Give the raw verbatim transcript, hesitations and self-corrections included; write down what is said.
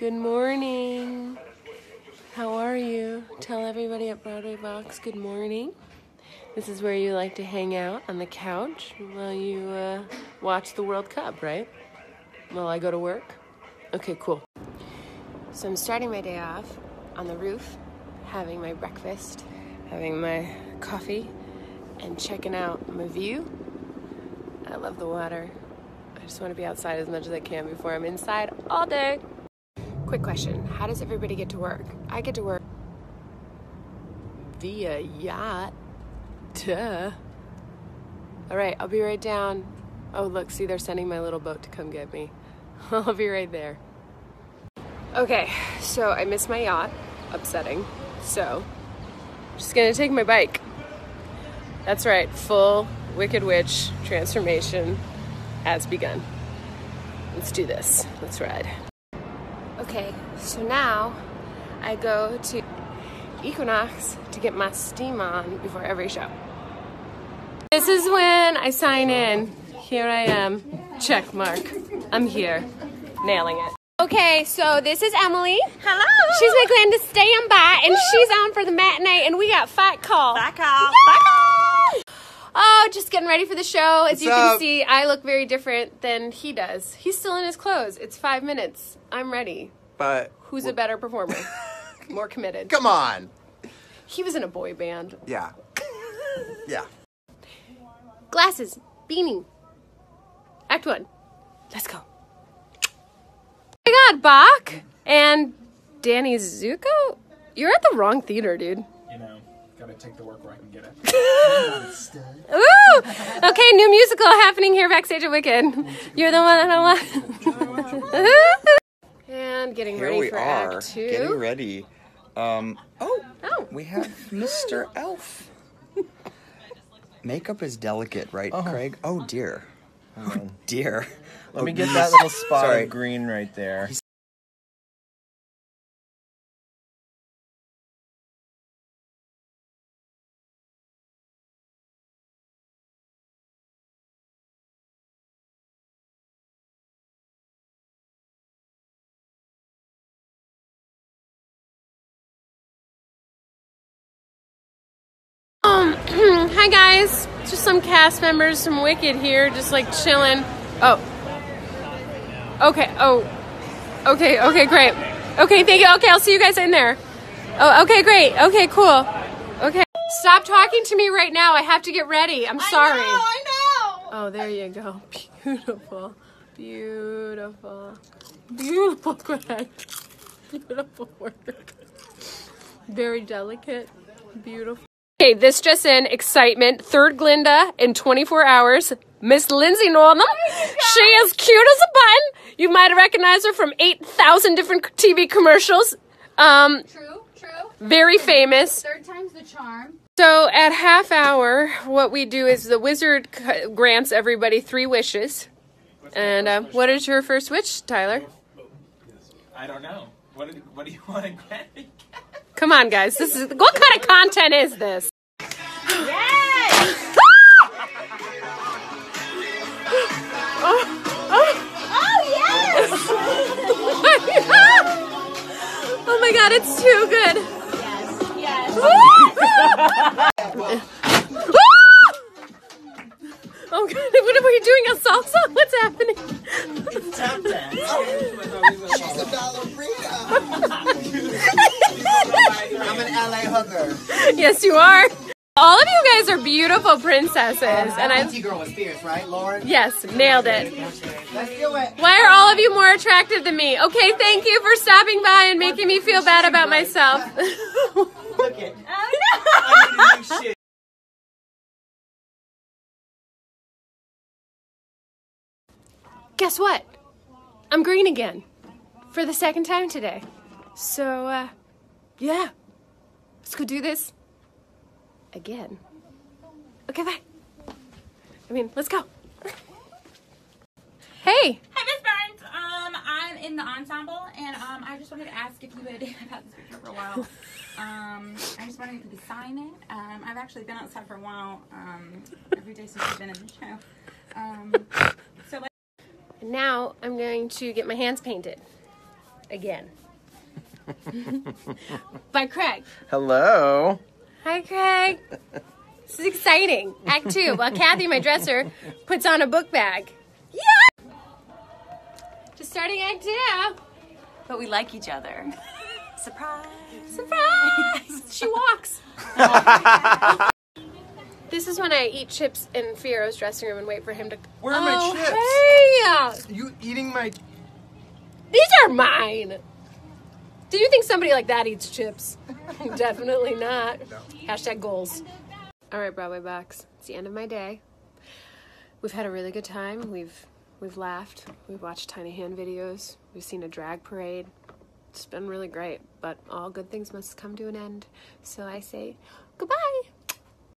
Good morning. How are you? Tell everybody at Broadway Box good morning. This is where you like to hang out on the couch while you uh, watch the World Cup, right? While I go to work? Okay, cool. So I'm starting my day off on the roof, having my breakfast, having my coffee, and checking out my view. I love the water. I just want to be outside as much as I can before I'm inside all day. Quick question, how does everybody get to work? I get to work via yacht. Duh. All right, I'll be right down. Oh, look, see, they're sending my little boat to come get me. I'll be right there. Okay, so I missed my yacht. Upsetting. So, I'm just gonna take my bike. That's right, full Wicked Witch transformation has begun. Let's do this. Let's ride. Okay, so now I go to Equinox to get my steam on before every show. This is when I sign in. Here I am. Check mark. I'm here. Nailing it. Okay, so this is Emily. Hello. She's my clandestine by, and she's on for the matinee, and we got Fight Call. Fight Call. Fight Call. Oh, just getting ready for the show. As What's you can up? see, I look very different than he does. He's still in his clothes. It's five minutes. I'm ready. But who's a better performer? More committed. Come on. He was in a boy band. Yeah. Yeah. Glasses. Beanie. Act one. Let's go. I got Bach and Danny Zuko. You're at the wrong theater, dude. You know, gotta take the work where I can get it. Ooh! Okay, new musical happening here backstage at Wicked. You're the one that I want. And getting here ready we for are, Act Two. Getting ready. Um, oh, oh, we have Mister Elf. Makeup is delicate, right, oh. Craig? Oh, dear. Oh, oh dear. Let oh, me get geez. that little spot Sorry. of green right there. He's Hi guys, just some cast members from Wicked here, just like chilling. Oh. Okay, oh. Okay, okay, great. Okay, thank you. Okay, I'll see you guys in there. Oh, okay, great. Okay, cool. Okay. Stop talking to me right now. I have to get ready. I'm sorry. I know, I know. Oh, there you go. Beautiful. Beautiful. Beautiful, Craig. Beautiful work. Very delicate. Beautiful. Okay, this just in, excitement, third Glinda in twenty-four hours, Miss Lindsay Norman. She is cute as a button. You might recognize her from eight thousand different T V commercials. Um, true, true. Very famous. Third time's the charm. So at half hour, what we do is the wizard grants everybody three wishes. And uh, what is your first wish, Tyler? I don't know. What do, what do you want to grant me? Come on, guys. This is what kind of content is this? Yes! oh, oh. oh yes! Oh my god, it's too good. Yes, yes. Oh god, what are we doing? A salsa? What's happening? It's tap dance. She's a ballerina. I'm an L A hooker. Yes, you are. All of you guys are beautiful princesses, uh, and I. T girl was fierce, right, Lauren? Yes, nailed it. Let's do it. Why are all of you more attractive than me? Okay, thank you for stopping by and making me feel bad about myself. Look it. I didn't do shit. Guess what? I'm green again. For the second time today. So, uh, yeah. Let's go do this. Again. Okay, bye. I mean, let's go. Hey. Hi, Miz Burns. Um, I'm in the ensemble, and um, I just wanted to ask if you would, I've had this picture for a while. Um, I just wanted you to sign it. Um, I've actually been outside for a while, um, every day since we've been in the show. Um, so, like, now I'm going to get my hands painted. again. By Craig. Hello. Hi, Craig. This is exciting. Act two. While Kathy, my dresser, puts on a book bag. Yeah! Just starting act two. But we like each other. Surprise. Surprise. She walks. This is when I eat chips in Fiero's dressing room and wait for him to... Where are oh, my chips? Hey! You eating my... These are mine! Do you think somebody like that eats chips? Definitely not. No. Hashtag goals. All right, Broadway Box. It's the end of my day. We've had a really good time. We've we've laughed. We've watched tiny hand videos. We've seen a drag parade. It's been really great, but all good things must come to an end. So I say goodbye.